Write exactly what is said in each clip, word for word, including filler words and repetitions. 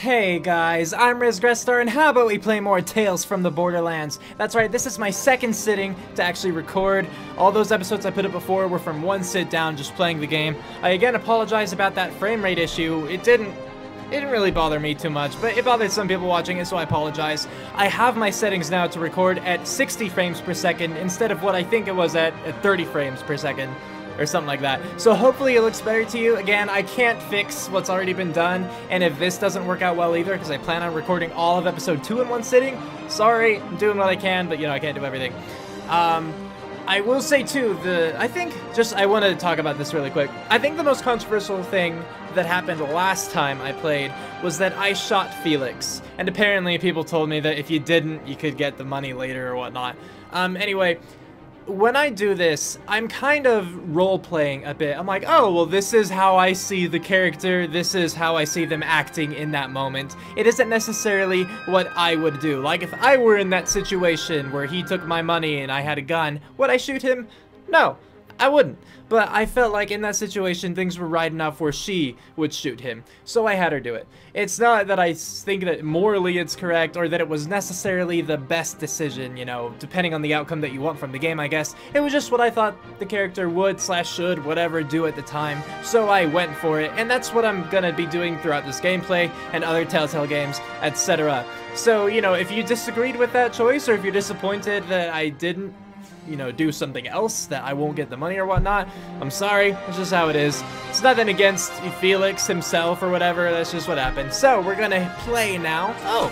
Hey guys, I'm Rhys Grestar, and how about we play more Tales from the Borderlands? That's right, this is my second sitting to actually record. All those episodes I put up before were from one sit down just playing the game. I again apologize about that frame rate issue. It didn't It didn't really bother me too much, but it bothered some people watching it, so I apologize. I have my settings now to record at sixty frames per second instead of what I think it was at, at thirty frames per second, or something like that. So hopefully it looks better to you. Again, I can't fix what's already been done, and if this doesn't work out well either, because I plan on recording all of episode two in one sitting, sorry, I'm doing what I can, but you know, I can't do everything. Um, I will say too, the I think, just, I wanted to talk about this really quick. I think the most controversial thing that happened last time I played was that I shot Felix, and apparently people told me that if you didn't, you could get the money later or whatnot. Um, anyway, when I do this, I'm kind of role-playing a bit. I'm like, oh, well, this is how I see the character, this is how I see them acting in that moment. It isn't necessarily what I would do. Like, if I were in that situation where he took my money and I had a gun, would I shoot him? No, I wouldn't. But I felt like in that situation, things were right enough where she would shoot him, so I had her do it. It's not that I think that morally it's correct or that it was necessarily the best decision, you know, depending on the outcome that you want from the game, I guess. It was just what I thought the character would slash should, whatever, do at the time, so I went for it, and that's what I'm gonna be doing throughout this gameplay and other Telltale games, et cetera. So, you know, if you disagreed with that choice or if you're disappointed that I didn't, you know, do something else, that I won't get the money or whatnot, I'm sorry, that's just how it is. It's nothing against Felix himself or whatever, that's just what happened. So, we're gonna play now. Oh,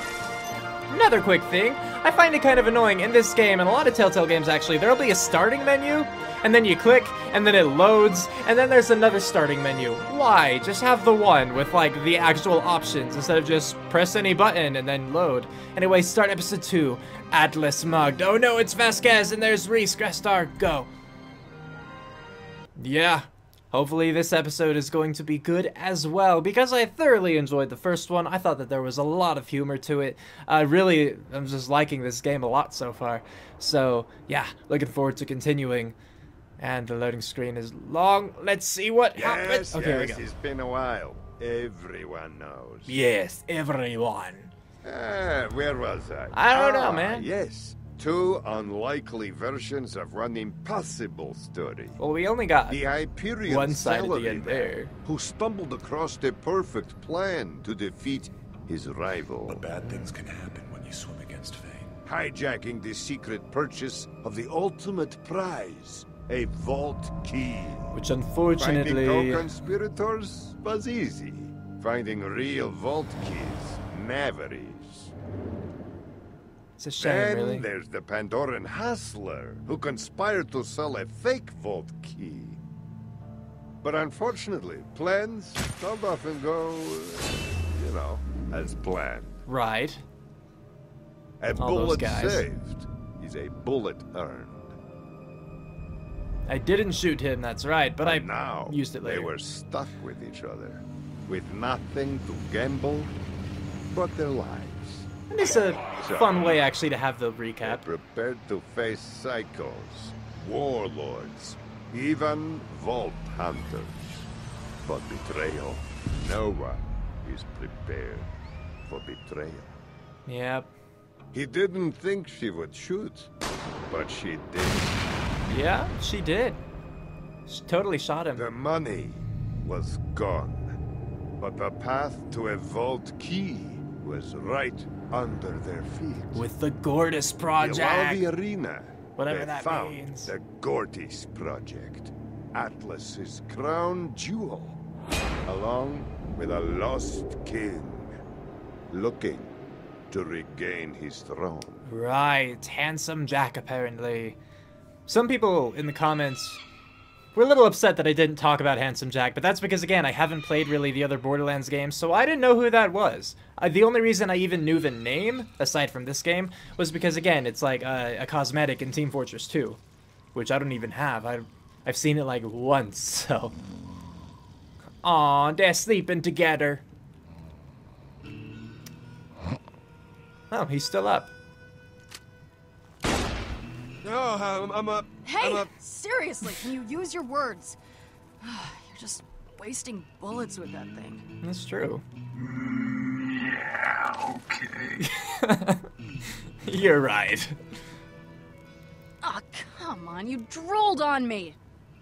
another quick thing. I find it kind of annoying in this game, and a lot of Telltale games actually, there'll be a starting menu, and then you click, and then it loads, and then there's another starting menu. Why? Just have the one with, like, the actual options, instead of just press any button and then load. Anyway, start episode two. Atlas Mugged. Oh no, it's Vasquez, and there's Rhys Grestar. Go. Yeah. Hopefully this episode is going to be good as well, because I thoroughly enjoyed the first one. I thought that there was a lot of humor to it. I uh, really, I'm just liking this game a lot so far. So, yeah, looking forward to continuing. And the loading screen is long. Let's see what yes, happens. Okay, yes, we go. It's been a while. Everyone knows. Yes, everyone. Ah, where was I? I don't ah, know, man. Yes, two unlikely versions of an impossible story. Well, we only got the Hyperion one side at the end there, who stumbled across the perfect plan to defeat his rival. But bad things can happen when you swim against fate. Hijacking the secret purchase of the ultimate prize. A vault key. Which unfortunately... Finding co-conspirators was easy. Finding real vault keys never is. It's a shame, and really. And there's the Pandoran hustler who conspired to sell a fake vault key. But unfortunately, plans don't often go, uh, you know, as planned. Right. A All bullet saved is a bullet earned. I didn't shoot him, that's right, but and I now used it later. They were stuck with each other, with nothing to gamble but their lives. And it's a so, fun way, actually, to have the recap. Prepared to face psychos, warlords, even vault hunters. But betrayal, no one is prepared for betrayal. Yep. He didn't think she would shoot, but she did. Yeah, she did. She totally shot him. The money was gone, but the path to a vault key was right under their feet. With the Gortys project. The arena. Whatever that found means. The Gortys project, Atlas's crown jewel, along with a lost king, looking to regain his throne. Right, Handsome Jack, apparently. Some people in the comments were a little upset that I didn't talk about Handsome Jack, but that's because, again, I haven't played really the other Borderlands games, so I didn't know who that was. I, the only reason I even knew the name, aside from this game, was because, again, it's like a, a cosmetic in Team Fortress two, which I don't even have. I, I've seen it like once, so... Aw, they're sleeping together. Oh, he's still up. Oh, I'm, I'm up. Hey, I'm up. Seriously, can you use your words? You're just wasting bullets with that thing. That's true. Okay. You're right. Oh, come on, you drooled on me.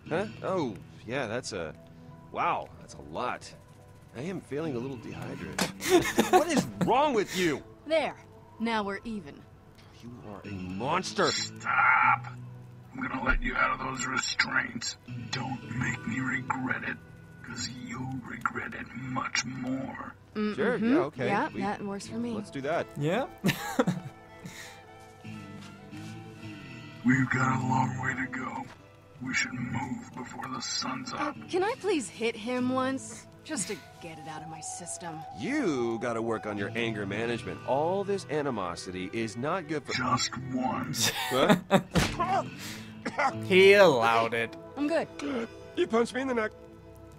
Huh? Oh, yeah, that's a... Wow, that's a lot. I am feeling a little dehydrated. What is wrong with you? There. Now we're even. You are a monster. Stop. I'm gonna let you out of those restraints. Don't make me regret it, because you regret it much more. Mm-hmm. Sure, yeah, okay. Yeah, we, that works for me. Let's do that. Yeah. We've got a long way to go. We should move before the sun's up. Uh, can I please hit him once? Just to get it out of my system. You gotta work on your anger management. All this animosity is not good for- Just once. Huh? He allowed it. I'm good. You punched me in the neck.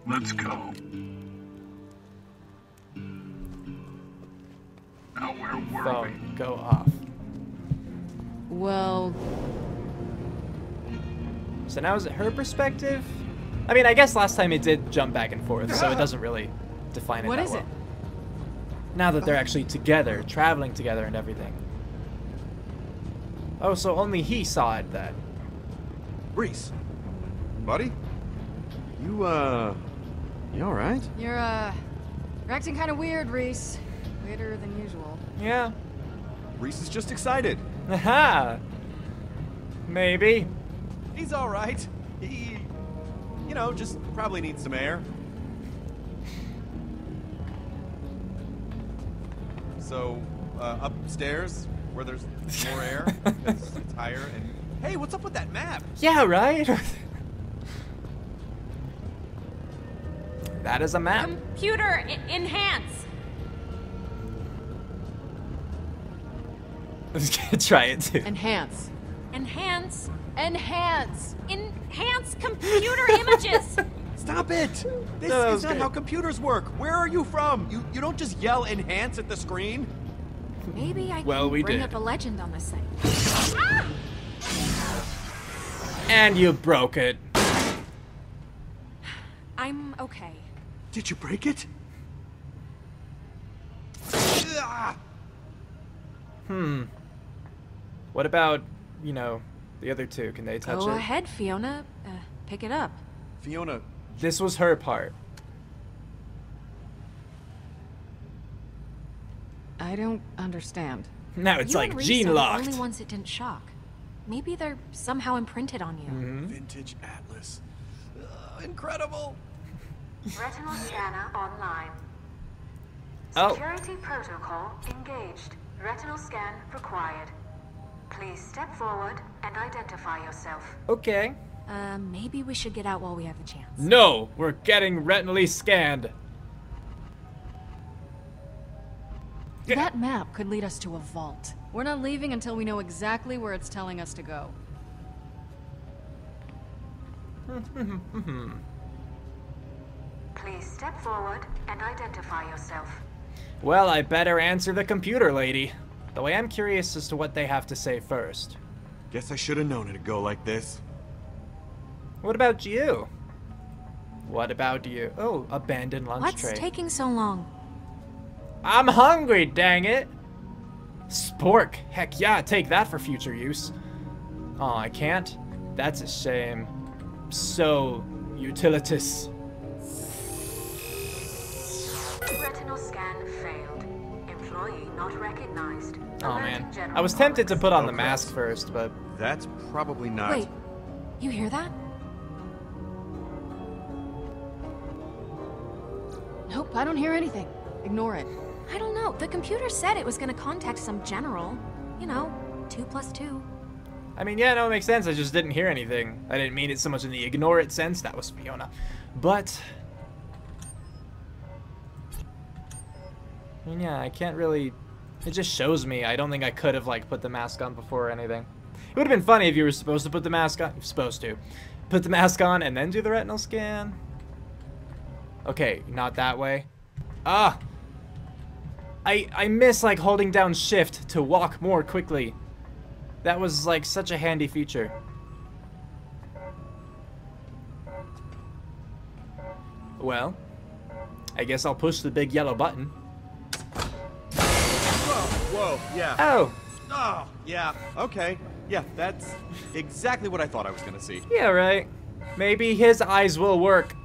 Let's go. Now where were oh, we? Go off. Well... So now is it her perspective? I mean, I guess last time it did jump back and forth, so it doesn't really define it. What is it? Now that they're actually together, traveling together and everything. Oh, so only he saw it then. Rhys, buddy, you uh, you all right? You're uh, you're acting kind of weird, Rhys. Weirder than usual. Yeah. Rhys is just excited. Aha. Maybe. He's all right. He. You know, just probably needs some air. So, uh, upstairs, where there's more air, it's, it's higher, and... Hey, what's up with that map? Yeah, right? That is a map. Computer, enhance! I'm just gonna try it, too. Enhance. Enhance. Enhance. Enhance computer images. Stop it. This no, is not good. How computers work. Where are you from? You you don't just yell enhance at the screen. Maybe I well, can we bring did. up a legend on this thing. Ah! And you broke it. I'm okay. Did you break it? Hmm. What about, you know, the other two, can they touch it? Go ahead, Fiona. Uh, pick it up. Fiona. This was her part. I don't understand. Now it's like gene locked. You and Reese are the only ones it didn't shock. Maybe they're somehow imprinted on you. Mm-hmm. Vintage Atlas. Uh, incredible. Retinal scanner online. Oh. Security protocol engaged. Retinal scan required. Please step forward and identify yourself. Okay. Uh, maybe we should get out while we have the chance. No, we're getting retinally scanned. That map could lead us to a vault. We're not leaving until we know exactly where it's telling us to go. Please step forward and identify yourself. Well, I better answer the computer lady. Though I am curious as to what they have to say first. Guess I should have known it'd go like this. What about you? What about you? Oh, abandoned lunch What's tray. What's taking so long? I'm hungry, dang it! Spork! Heck yeah, take that for future use. Oh, I can't? That's a shame. So, utilitous. Retinal scan failed. Employee not recognized. Oh man, I was tempted to put on the mask first, but... That's probably not... Wait, you hear that? Nope, I don't hear anything. Ignore it. I don't know, the computer said it was gonna contact some general. You know, two plus two. I mean, yeah, no, it makes sense, I just didn't hear anything. I didn't mean it so much in the ignore it sense, that was Fiona. But... I mean, yeah, I can't really... It just shows me. I don't think I could have, like, put the mask on before or anything. It would have been funny if you were supposed to put the mask on. Supposed to. Put the mask on and then do the retinal scan. Okay, not that way. Ah! I, I miss, like, holding down shift to walk more quickly. That was, like, such a handy feature. Well, I guess I'll push the big yellow button. Whoa, yeah. Oh. Oh, yeah, okay. Yeah, that's exactly what I thought I was gonna see. Yeah, right. Maybe his eyes will work.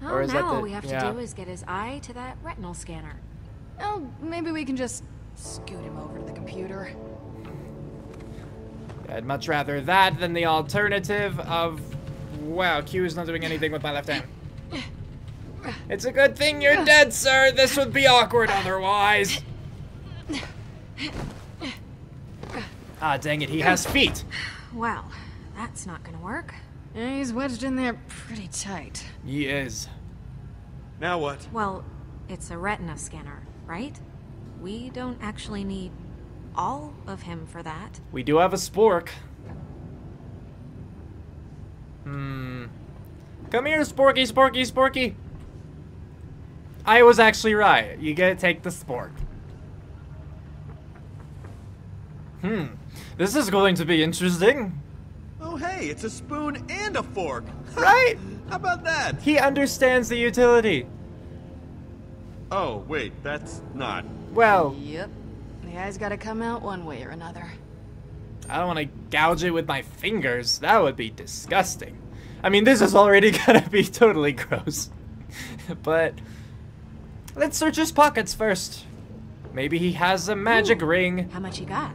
Oh, or is now that the, all we have yeah. to do is get his eye to that retinal scanner. Oh, maybe we can just scoot him over to the computer. I'd much rather that than the alternative of... Wow, Q is not doing anything with my left hand. It's a good thing you're dead, sir. This would be awkward otherwise. Ah, dang it. He has feet. Well, that's not gonna work. He's wedged in there pretty tight. He is. Now what? Well, it's a retina scanner, right? We don't actually need all of him for that. We do have a spork. Hmm. Come here, Sporky, Sporky, Sporky. I was actually right. You gotta take the spork. Hmm. This is going to be interesting. Oh, hey, it's a spoon and a fork. Right? How about that? He understands the utility. Oh, wait, that's not. Well. Yep. The eye's gotta come out one way or another. I don't want to gouge it with my fingers. That would be disgusting. I mean, this is already gonna be totally gross. But let's search his pockets first. Maybe he has a magic Ooh, ring. How much you got?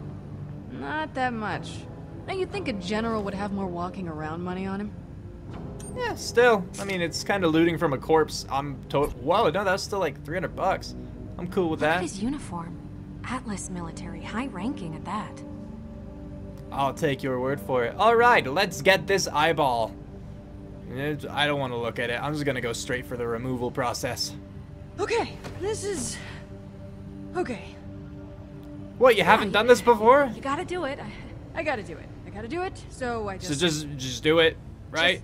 Not that much. Now you'd think a general would have more walking around money on him. Yeah, still. I mean, it's kind of looting from a corpse. I'm to- Whoa, no, that's still like three hundred bucks. I'm cool with Look that. Look at his uniform. Atlas military, high ranking at that. I'll take your word for it. All right, let's get this eyeball. I don't want to look at it. I'm just going to go straight for the removal process. Okay, this is... Okay. What, you yeah, haven't done this before? You gotta do it. I, I gotta do it. I gotta do it, so I just... So just, just do it, right?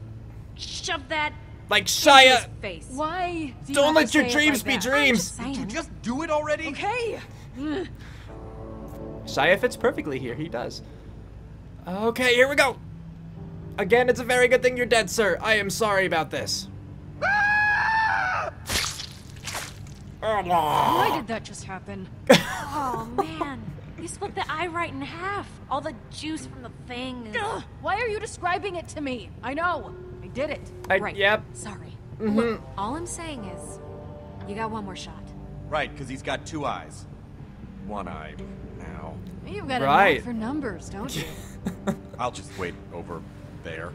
Just shove that... Like, Shia... Face. Why do don't you let your dreams like be dreams! Did you just do it already? Okay! Shia fits perfectly here. He does. Okay, here we go. Again, it's a very good thing you're dead, sir. I am sorry about this. Why did that just happen? Oh, man. You split the eye right in half. All the juice from the thing. Ugh. Why are you describing it to me? I know. I did it. I, right. Yep. Sorry. Mm-hmm. Look, all I'm saying is you got one more shot. Right, because he's got two eyes. One eye now. You've got right. a knack for numbers, don't you? I'll just wait over there.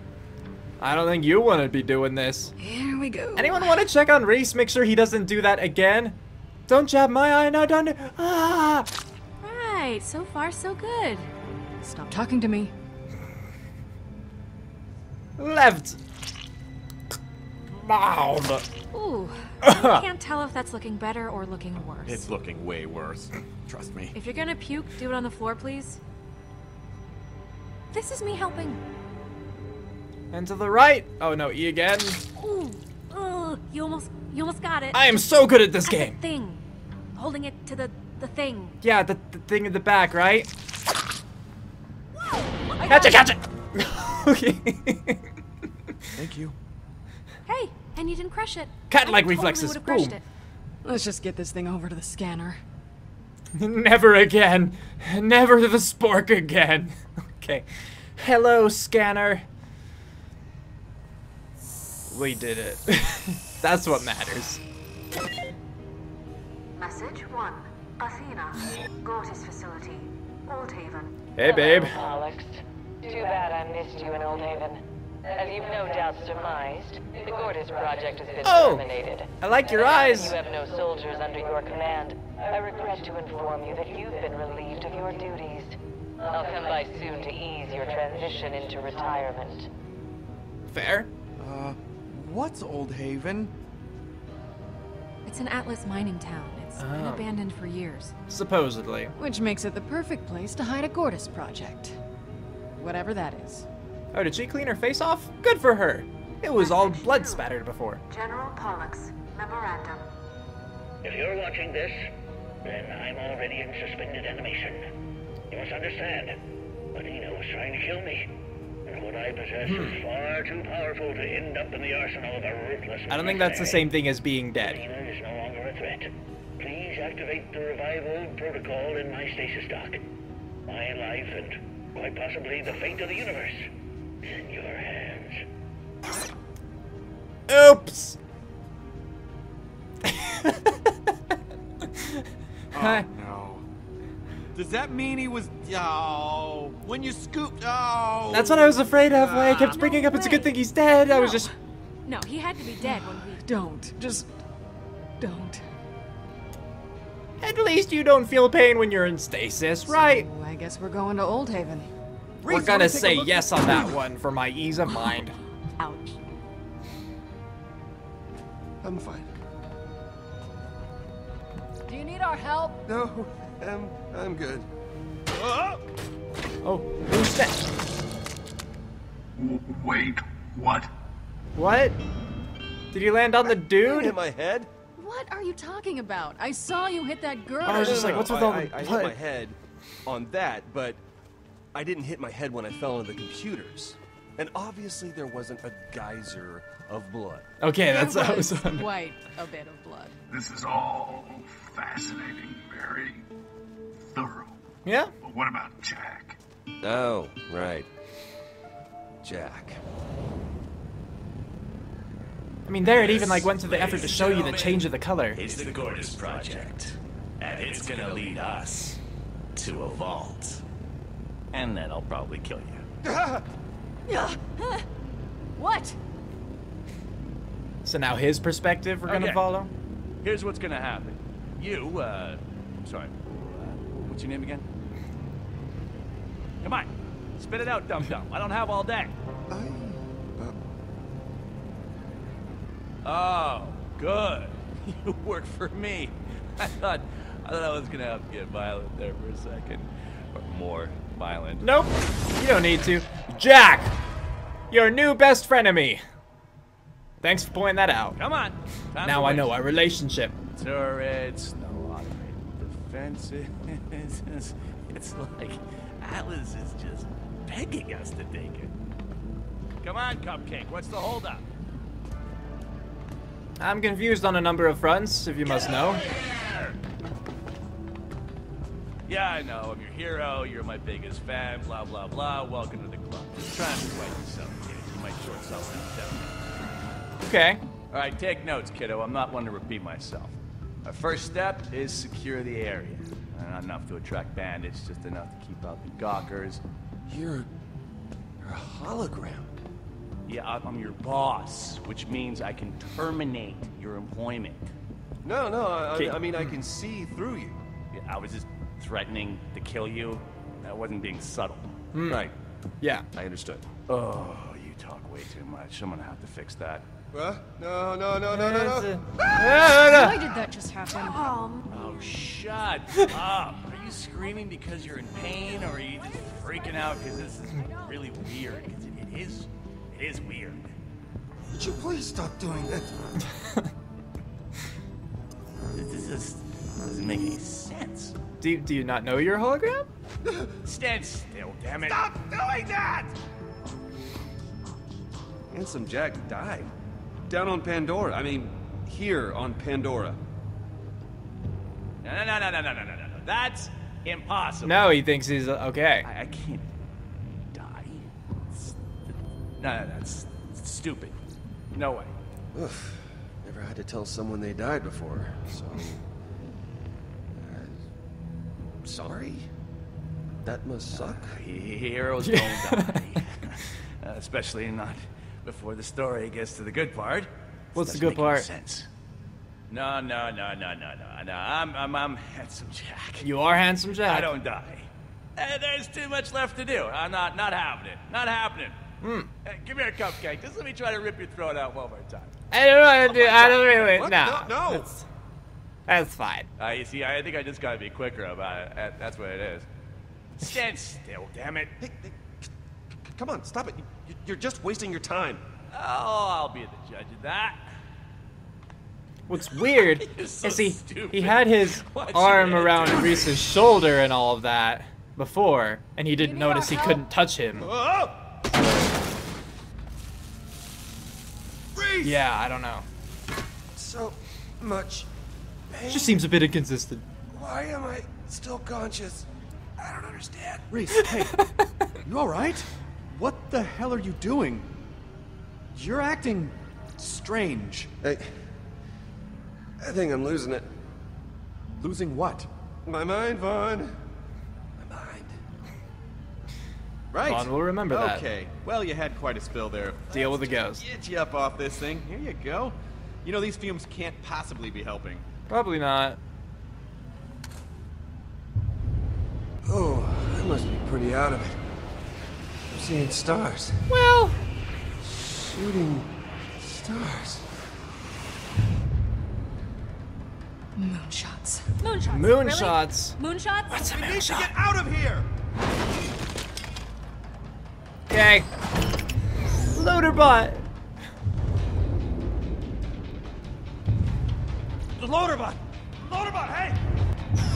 I don't think you want to be doing this. Here we go. Anyone want to check on Reese? Make sure he doesn't do that again. Don't jab my eye now, don't. Ah! Right. So far, so good. Stop talking to me. Left. Mouth. Ooh. I can't tell if that's looking better or looking worse. It's looking way worse. Trust me. If you're gonna puke, do it on the floor, please. This is me helping. And to the right. Oh no, E again. Ooh, ugh, you almost, you almost got it. I am so good at this at game. The thing, holding it to the the thing. Yeah, the, the thing in the back, right? Whoa, catch it, catch it. Okay. Thank you. Hey, and you didn't crush it. Cat-like reflexes. Totally Boom. It. Let's just get this thing over to the scanner. Never again. Never the spork again. Okay. Hello, scanner. We did it. That's what matters. Message one. Athena, Gortys facility, Old Haven. Hey, babe. Hello, Pollux. Too bad I missed you in Old Haven. As you've no doubt surmised, the Gortys project has been oh, terminated. I like your eyes. You have no soldiers under your command. I regret to inform you that you've been relieved of your duties. I'll come by soon to ease your transition into retirement. Fair. Uh, what's Old Haven? It's an Atlas mining town. It's oh. been abandoned for years. Supposedly. Which makes it the perfect place to hide a Gortys project. Whatever that is. Oh, did she clean her face off? Good for her. It was all blood spattered before. General Pollux, memorandum. If you're watching this, then I'm already in suspended animation. You must understand, Penino was trying to kill me, and what I possess hmm. is far too powerful to end up in the arsenal of a ruthless... I don't think that's the same thing as being dead. Penino is no longer a threat. Please activate the revival protocol in my stasis dock. My life and quite possibly the fate of the universe is in your hands. Oops! Oh, no. Does that mean he was... Oh, when you scooped... Oh! That's what I was afraid of, why I kept springing no up. Way. It's a good thing he's dead. No. I was just... No, he had to be dead when we... Don't. Just... Don't. At least you don't feel pain when you're in stasis, right? So, I guess we're going to Old Haven. We're gonna say yes on that one for my ease of mind. Ouch. I'm fine. Do you need our help? No, I'm, I'm good. Oh, who's that? Wait, what? What? Did you land on the dude? In my head? What are you talking about? I saw you hit that girl. I was just like, what's with all the blood? I hit my head on that, but I didn't hit my head when I fell into the computers. And obviously there wasn't a geyser of blood. Okay, that's what I was on. Quite a bit of blood. This is all fascinating, very thorough. Yeah? But what about Jack? Oh, right. Jack. I mean, there it even like went to the effort to show you the change of the color. It's the Gortys project, and it's gonna lead us to a vault, and then I'll probably kill you. What? So now his perspective we're okay. gonna follow. Here's what's gonna happen. You, uh, sorry, uh, what's your name again? Come on, spit it out, dum dum. I don't have all day. I Oh, good. You work for me. I thought I thought I was gonna have to get violent there for a second. Or more violent. Nope. You don't need to. Jack! Your new best frenemy. Thanks for pointing that out. Come on. Now I know our relationship. Turrets, no automated defenses. It's like Atlas is just begging us to take it. Come on, Cupcake, what's the holdup? I'm confused on a number of fronts, if you must know. Yeah, I know. I'm your hero. You're my biggest fan. Blah, blah, blah. Welcome to the club. Just try and white yourself, kid. You might short self out. Okay. All right, take notes, kiddo. I'm not one to repeat myself. Our first step is secure the area. Not enough to attract bandits, just enough to keep out the gawkers. You're, you're a hologram. Yeah, I'm your boss, which means I can terminate your employment. No, no, I, I mean, I can see through you. Yeah, I was just threatening to kill you. I wasn't being subtle. Mm. Right. Yeah. I understood. Oh, you talk way too much. I'm gonna have to fix that. What? No, no, no, no, no, no. no, no, no. Why did that just happen? Oh, shut up. Are you screaming because you're in pain, or are you just freaking out because this is really weird? Because it is... It is weird. Would you please stop doing that? This just doesn't make any sense. Do you, do you not know you're a hologram? Stand still, damn it. Stop doing that! Handsome Jack died. Down on Pandora. I mean, here on Pandora. No, no, no, no, no, no, no, no, no. That's impossible. No, he thinks he's okay. I, I can't. No, no, that's stupid. No way. Oof. Never had to tell someone they died before, so... Uh, sorry. That must suck. Uh, heroes don't die. uh, especially not before the story gets to the good part. What's the good part? Sense. No, no, no, no, no, no, no. I'm, I'm, I'm Handsome Jack. You are Handsome Jack. I don't die. Uh, there's too much left to do. I'm not, not having it. Not happening. Mm. Hey, give me a Cupcake. Just let me try to rip your throat out one more time. I don't know. Do, oh I don't really. What? No. No. no. That's, that's fine. Uh, you see, I think I just gotta be quicker about it. That's what it is. Stand still, damn it. Hey, hey, come on, stop it. You, you're just wasting your time. Oh, I'll be the judge of that. What's weird so is he, he had his What's arm around Reese's shoulder and all of that before, and he didn't you notice he help? couldn't touch him. Whoa! Yeah, I don't know. So much Pain? Just seems a bit inconsistent. Why am I still conscious? I don't understand. Reese, hey, you all right? What the hell are you doing? You're acting strange. Hey, I think I'm losing it. Losing what? My mind, Vaughn. My mind. Right. Vaughn will remember okay. that. Okay. Well, you had quite a spill there. Deal Let's with the ghost. Get you up off this thing. Here you go. You know, these fumes can't possibly be helping. Probably not. Oh, I must be pretty out of it. I'm seeing stars. Well. Shooting stars. Moonshots. Moonshots. Moonshots. Really? Moonshots. What's a moonshot? We need to get out of here. Okay. Loaderbot. Loaderbot. Loaderbot. Hey.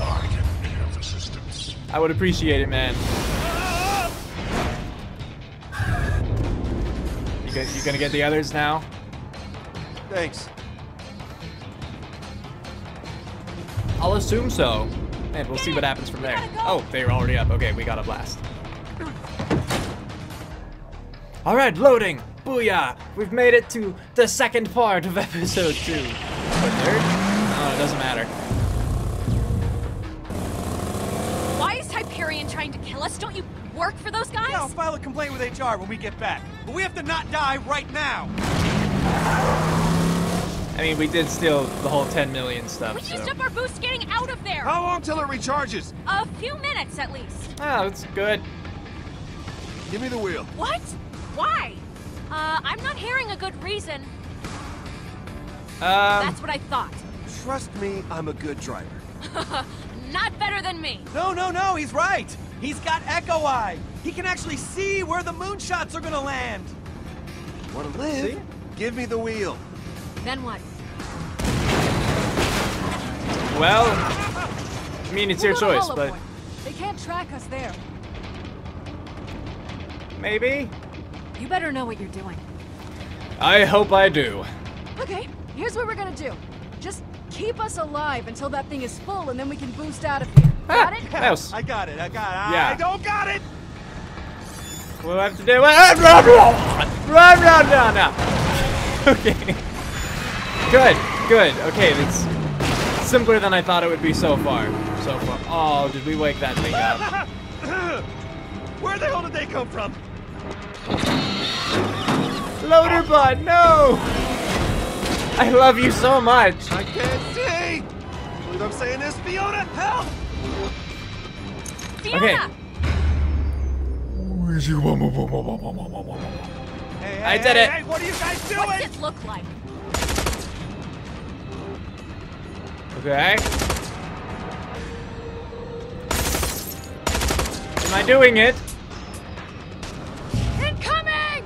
I can be of assistance. I would appreciate it, man. You guys, you gonna get the others now? Thanks. I'll assume so. And we'll see what happens from there. Oh, they're already up. Okay, we got a blast. Alright, loading! Booyah! We've made it to the second part of episode two. Or third? Oh, it doesn't matter. Why is Hyperion trying to kill us? Don't you work for those guys? Yeah, I'll file a complaint with H R when we get back. But we have to not die right now! I mean, we did steal the whole ten million stuff. We used so. up our boost getting out of there. How long till it recharges? A few minutes at least. Oh, that's good. Give me the wheel. What? Why? Uh, I'm not hearing a good reason. Um, that's what I thought. Trust me, I'm a good driver. Not better than me. No, no, no, he's right. He's got Echo Eye. He can actually see where the moonshots are gonna land. Want to live? See? Give me the wheel. Then what? Well, I mean, it's we'll your choice, but... Point. They can't track us there. Maybe? You better know what you're doing. I hope I do. Okay, here's what we're gonna do. Just keep us alive until that thing is full, and then we can boost out of here. Got ah, it? House. I got it, I got it. Yeah. I don't got it! We'll have to do... Run, run, run, run, run, now. Okay. Good, good. Okay, it's simpler than I thought it would be so far. So far. Oh, did we wake that thing up? Where the hell did they come from? Loaderbot, no! I love you so much. I can't see. What I'm saying is, Fiona, help! Fiona. Okay. Hey, hey, I did it. Hey, what are you guys doing? What does it look like? Okay. Am I doing it? Incoming!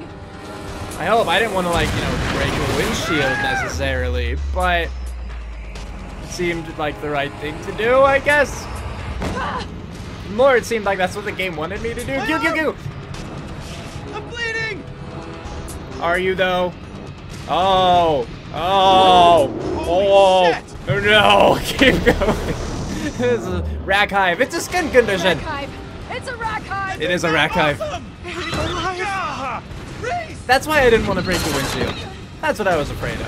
I hope. I didn't want to, like, you know, break a windshield necessarily, but it seemed like the right thing to do, I guess. More, it seemed like that's what the game wanted me to do. Go, go, go! I'm bleeding! Are you, though? Oh. Oh. Holy shit. Oh no, keep going. This is a Rakk Hive. It's a skin condition. Rakk Hive. It's a Rakk Hive. It is a Rakk Hive. Awesome. That's why I didn't want to break the windshield. That's what I was afraid of.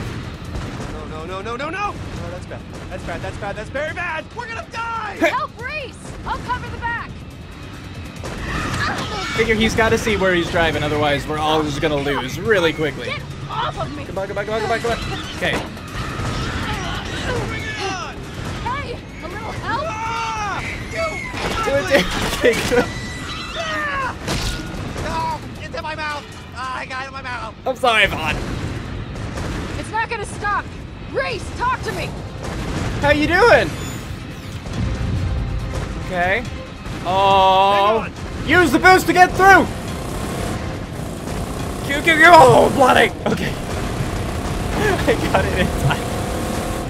No, no, no, no, no, no. Oh, that's bad. That's bad. That's bad. That's very bad. We're going to die. Help, Rhys. I'll cover the back. Figure he's got to see where he's driving. Otherwise, we're all just going to lose really quickly. Get off of me. Come on, come on, come on, come on, come on. Okay. Do it, do it. Okay, good. Ah! No, into my mouth. Ah, I got it in my mouth. I'm sorry, Vaughn. It's not gonna stop. Rhys, talk to me. How you doing? Okay. Oh. Use the boost to get through. Q, Q, Q. Oh, bloody. Okay. I got it in time.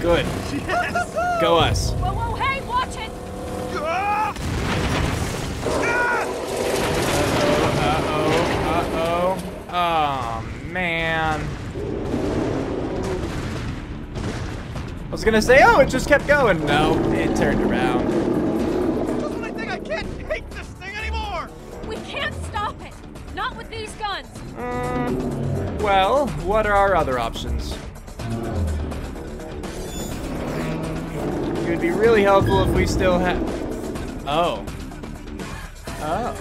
Good. Yes. Go us. Whoa, whoa, hey, watch it. Uh-oh, uh-oh, uh-oh. Oh, man. I was gonna say, oh, it just kept going. No, it turned around. That's what I think. I can't take this thing anymore. We can't stop it. Not with these guns. Mm, well, what are our other options? It would be really helpful if we still had. Oh. Oh.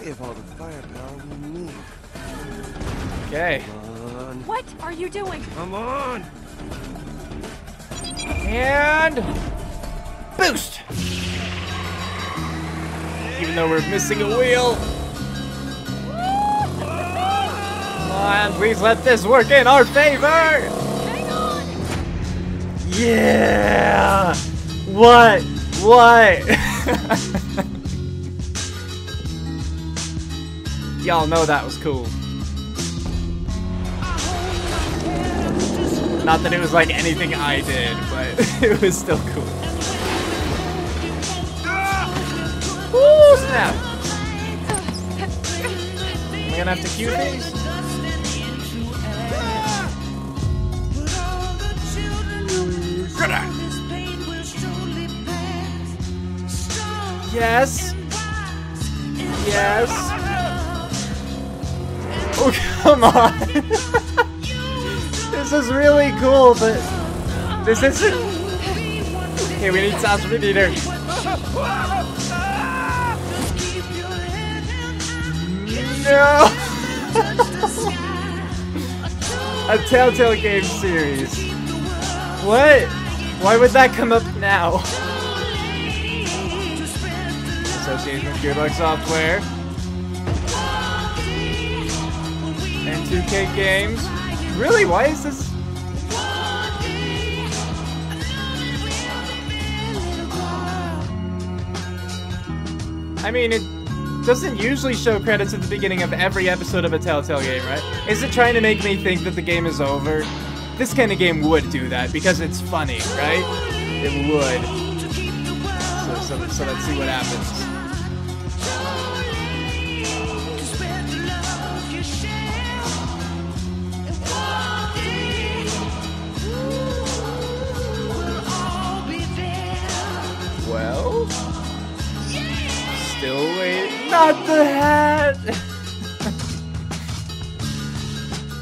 We have all the firepower we need. Okay. What are you doing? Come on. And boost. Even though we're missing a wheel. Come on, please let this work in our favor. Hang on. Yeah. What? What? Y'all know that was cool. Not that it was like anything I did, but it was still cool. Ooh, snap! Am I gonna have to cue these? Yes. Yes. Oh, come on! This is really cool, but this isn't. Okay, we need sounds from the theater. No! A Telltale game series. What? Why would that come up now? Association with Gearbox Software. And two K Games. Really? Why is this? I mean, it doesn't usually show credits at the beginning of every episode of a Telltale game, right? Is it trying to make me think that the game is over? This kind of game would do that because it's funny, right? It would. So, so, so let's see what happens. Well, still waiting. Not the hat!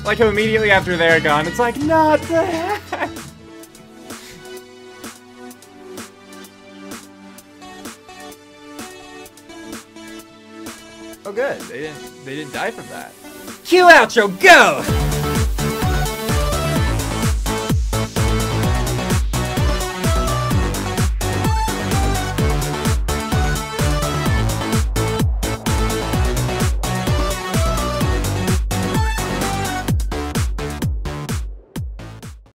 Like how immediately after they're gone, it's like, not the hat! Oh good, they didn't, they didn't die from that. Cue outro, go!